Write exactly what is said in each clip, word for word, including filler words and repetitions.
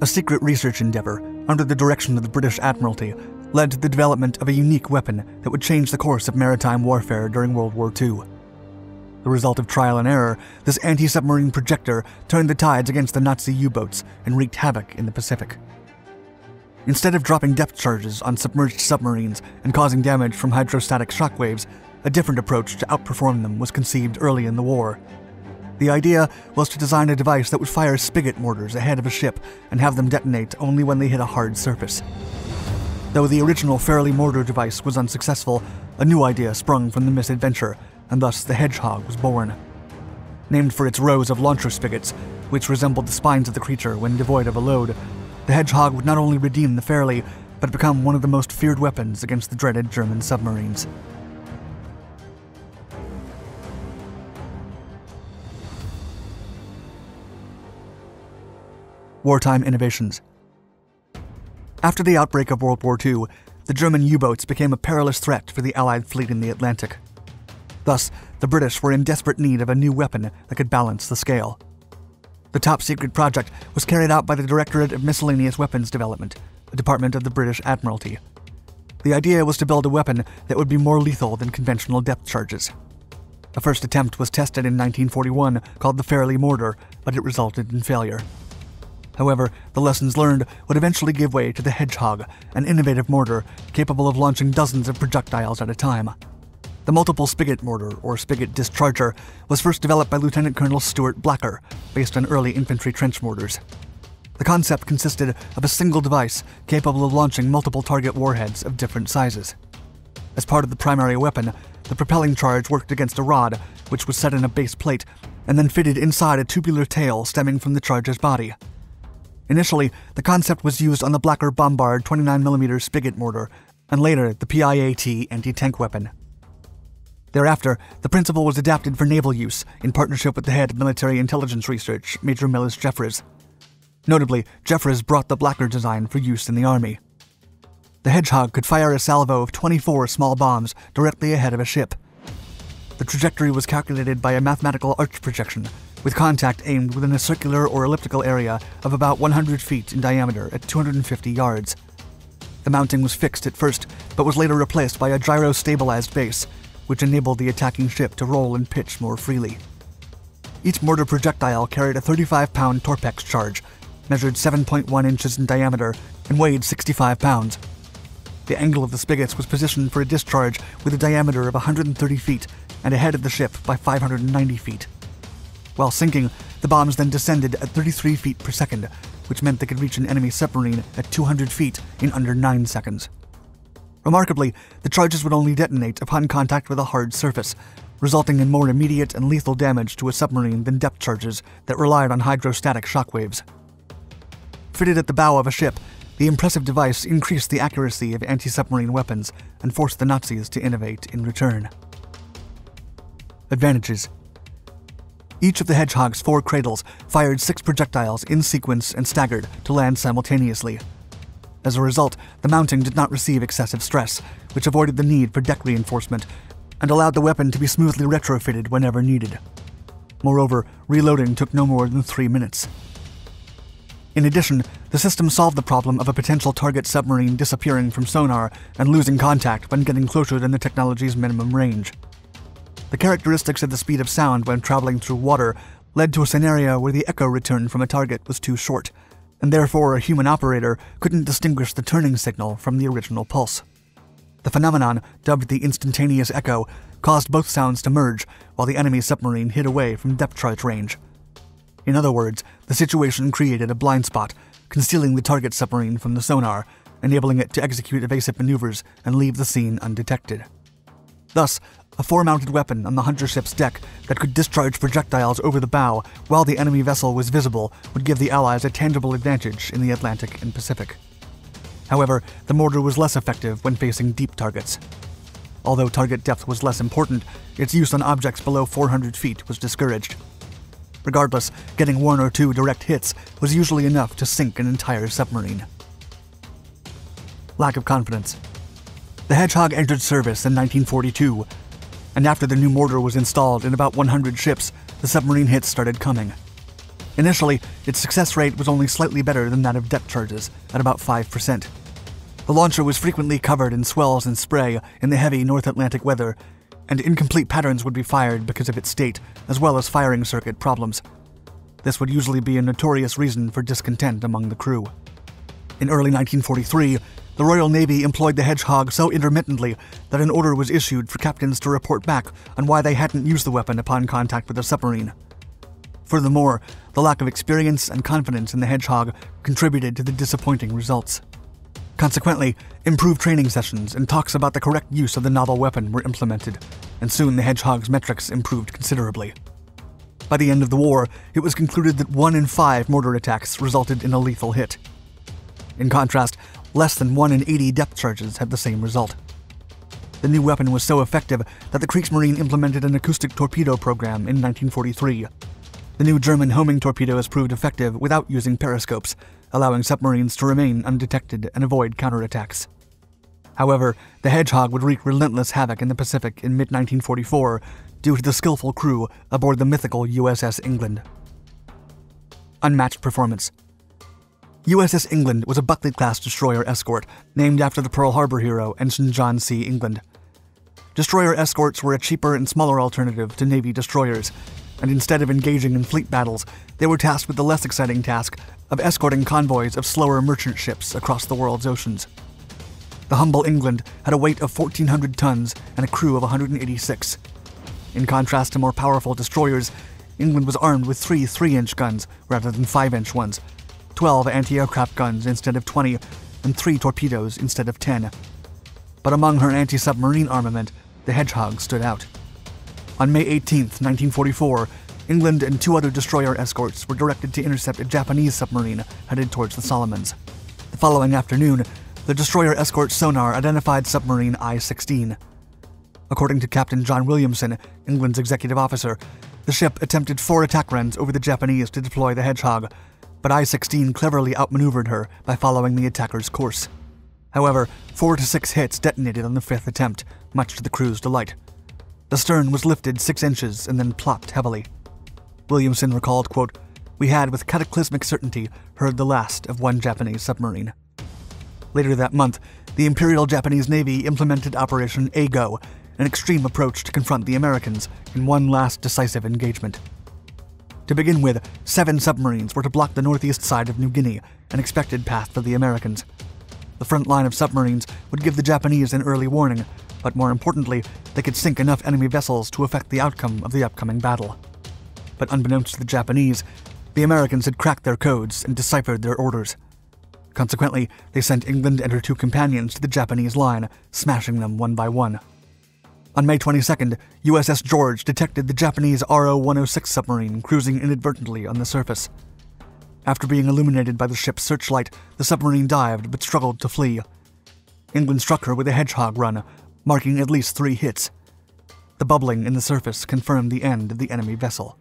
A secret research endeavor under the direction of the British Admiralty led to the development of a unique weapon that would change the course of maritime warfare during World War Two. The result of trial and error, this anti-submarine projector turned the tides against the Nazi U-boats and wreaked havoc in the Pacific. Instead of dropping depth charges on submerged submarines and causing damage from hydrostatic shockwaves, a different approach to outperform them was conceived early in the war. The idea was to design a device that would fire spigot mortars ahead of a ship and have them detonate only when they hit a hard surface. Though the original Fairlie mortar device was unsuccessful, a new idea sprung from the misadventure, and thus the Hedgehog was born. Named for its rows of launcher spigots, which resembled the spines of the creature when devoid of a load, the Hedgehog would not only redeem the Fairlie, but become one of the most feared weapons against the dreaded German submarines. Wartime innovations. After the outbreak of World War Two, the German U-boats became a perilous threat for the Allied fleet in the Atlantic. Thus, the British were in desperate need of a new weapon that could balance the scale. The top-secret project was carried out by the Directorate of Miscellaneous Weapons Development, a department of the British Admiralty. The idea was to build a weapon that would be more lethal than conventional depth charges. A first attempt was tested in nineteen forty-one called the Fairlie mortar, but it resulted in failure. However, the lessons learned would eventually give way to the Hedgehog, an innovative mortar capable of launching dozens of projectiles at a time. The multiple spigot mortar, or spigot discharger, was first developed by Lieutenant Colonel Stuart Blacker, based on early infantry trench mortars. The concept consisted of a single device capable of launching multiple target warheads of different sizes. As part of the primary weapon, the propelling charge worked against a rod, which was set in a base plate, and then fitted inside a tubular tail stemming from the charger's body. Initially, the concept was used on the Blacker Bombard twenty-nine millimeter spigot mortar, and later the P I A T anti-tank weapon. Thereafter, the principle was adapted for naval use in partnership with the head of military intelligence research, Major Millis Jefferis. Notably, Jefferis brought the Blacker design for use in the Army. The Hedgehog could fire a salvo of twenty-four small bombs directly ahead of a ship. The trajectory was calculated by a mathematical arch projection, with contact aimed within a circular or elliptical area of about one hundred feet in diameter at two hundred fifty yards. The mounting was fixed at first, but was later replaced by a gyro-stabilized base, which enabled the attacking ship to roll and pitch more freely. Each mortar projectile carried a thirty-five pound Torpex charge, measured seven point one inches in diameter, and weighed sixty-five pounds. The angle of the spigots was positioned for a discharge with a diameter of one hundred thirty feet and ahead of the ship by five hundred ninety feet. While sinking, the bombs then descended at thirty-three feet per second, which meant they could reach an enemy submarine at two hundred feet in under nine seconds. Remarkably, the charges would only detonate upon contact with a hard surface, resulting in more immediate and lethal damage to a submarine than depth charges that relied on hydrostatic shockwaves. Fitted at the bow of a ship, the impressive device increased the accuracy of anti-submarine weapons and forced the Nazis to innovate in return. Advantages. Each of the Hedgehog's four cradles fired six projectiles in sequence and staggered to land simultaneously. As a result, the mounting did not receive excessive stress, which avoided the need for deck reinforcement and allowed the weapon to be smoothly retrofitted whenever needed. Moreover, reloading took no more than three minutes. In addition, the system solved the problem of a potential target submarine disappearing from sonar and losing contact when getting closer than the technology's minimum range. The characteristics of the speed of sound when traveling through water led to a scenario where the echo return from a target was too short, and therefore a human operator couldn't distinguish the turning signal from the original pulse. The phenomenon, dubbed the instantaneous echo, caused both sounds to merge while the enemy submarine hid away from depth charge range. In other words, the situation created a blind spot, concealing the target submarine from the sonar, enabling it to execute evasive maneuvers and leave the scene undetected. Thus, a four-mounted weapon on the hunter ship's deck that could discharge projectiles over the bow while the enemy vessel was visible would give the Allies a tangible advantage in the Atlantic and Pacific. However, the mortar was less effective when facing deep targets. Although target depth was less important, its use on objects below four hundred feet was discouraged. Regardless, getting one or two direct hits was usually enough to sink an entire submarine. Lack of confidence. The Hedgehog entered service in nineteen forty-two, and after the new mortar was installed in about one hundred ships, the submarine hits started coming. Initially, its success rate was only slightly better than that of depth charges, at about five percent. The launcher was frequently covered in swells and spray in the heavy North Atlantic weather, and incomplete patterns would be fired because of its state, as well as firing circuit problems. This would usually be a notorious reason for discontent among the crew. In early nineteen forty-three, the Royal Navy employed the Hedgehog so intermittently that an order was issued for captains to report back on why they hadn't used the weapon upon contact with a submarine. Furthermore, the lack of experience and confidence in the Hedgehog contributed to the disappointing results. Consequently, improved training sessions and talks about the correct use of the novel weapon were implemented, and soon the Hedgehog's metrics improved considerably. By the end of the war, it was concluded that one in five mortar attacks resulted in a lethal hit. In contrast, less than one in eighty depth charges had the same result. The new weapon was so effective that the Kriegsmarine implemented an acoustic torpedo program in nineteen forty-three. The new German homing torpedoes proved effective without using periscopes, allowing submarines to remain undetected and avoid counterattacks. However, the Hedgehog would wreak relentless havoc in the Pacific in mid nineteen forty-four due to the skillful crew aboard the mythical U S S England. Unmatched performance. U S S England was a Buckley-class destroyer escort named after the Pearl Harbor hero Ensign John C. England. Destroyer escorts were a cheaper and smaller alternative to Navy destroyers, and instead of engaging in fleet battles, they were tasked with the less exciting task of escorting convoys of slower merchant ships across the world's oceans. The humble England had a weight of fourteen hundred tons and a crew of one hundred eighty-six. In contrast to more powerful destroyers, England was armed with three three-inch guns rather than five-inch ones, twelve anti-aircraft guns instead of twenty, and three torpedoes instead of ten. But among her anti-submarine armament, the Hedgehog stood out. On May eighteenth, nineteen forty-four, England and two other destroyer escorts were directed to intercept a Japanese submarine headed towards the Solomons. The following afternoon, the destroyer escort sonar identified submarine I sixteen. According to Captain John Williamson, England's executive officer, the ship attempted four attack runs over the Japanese to deploy the Hedgehog, but I sixteen cleverly outmaneuvered her by following the attacker's course. However, four to six hits detonated on the fifth attempt, much to the crew's delight. The stern was lifted six inches and then plopped heavily. Williamson recalled, quote, "We had with cataclysmic certainty heard the last of one Japanese submarine." Later that month, the Imperial Japanese Navy implemented Operation A-go, an extreme approach to confront the Americans in one last decisive engagement. To begin with, seven submarines were to block the northeast side of New Guinea, an expected path for the Americans. The front line of submarines would give the Japanese an early warning, but more importantly, they could sink enough enemy vessels to affect the outcome of the upcoming battle. But unbeknownst to the Japanese, the Americans had cracked their codes and deciphered their orders. Consequently, they sent England and her two companions to the Japanese line, smashing them one by one. On May twenty-second, U S S George detected the Japanese R O one oh six submarine cruising inadvertently on the surface. After being illuminated by the ship's searchlight, the submarine dived but struggled to flee. England struck her with a Hedgehog run, marking at least three hits. The bubbling in the surface confirmed the end of the enemy vessel.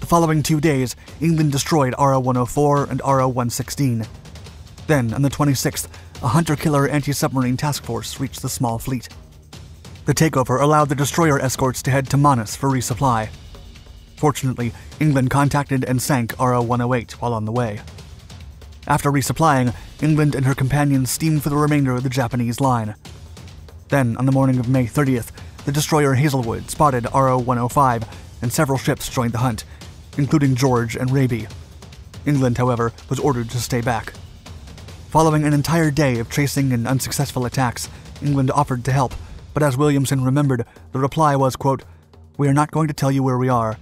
The following two days, England destroyed R O one oh four and R O one sixteen. Then, on the twenty-sixth, a hunter-killer anti-submarine task force reached the small fleet. The takeover allowed the destroyer escorts to head to Manus for resupply. Fortunately, England contacted and sank R O one oh eight while on the way. After resupplying, England and her companions steamed for the remainder of the Japanese line. Then, on the morning of May thirtieth, the destroyer Hazelwood spotted R O one oh five, and several ships joined the hunt, including George and Raby. England, however, was ordered to stay back. Following an entire day of chasing and unsuccessful attacks, England offered to help, but as Williamson remembered, the reply was, quote, "We are not going to tell you where we are.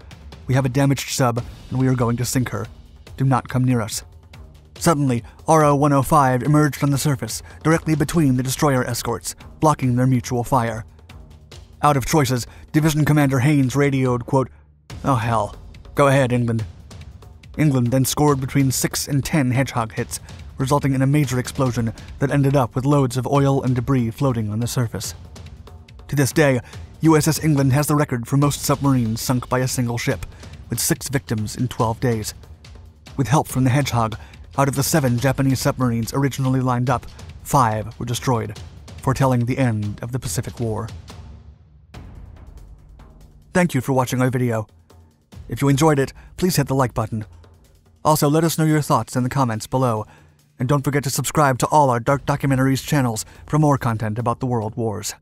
We have a damaged sub, and we are going to sink her. Do not come near us." Suddenly, R O one oh five emerged on the surface, directly between the destroyer escorts, blocking their mutual fire. Out of choices, Division Commander Haynes radioed, quote, "Oh hell. Go ahead, England." England then scored between six and ten Hedgehog hits, resulting in a major explosion that ended up with loads of oil and debris floating on the surface. To this day, U S S England has the record for most submarines sunk by a single ship, with six victims in twelve days. With help from the Hedgehog, out of the seven Japanese submarines originally lined up, five were destroyed, foretelling the end of the Pacific War. Thank you for watching our video. If you enjoyed it, please hit the like button. Also, let us know your thoughts in the comments below. And don't forget to subscribe to all our Dark Documentaries channels for more content about the World Wars.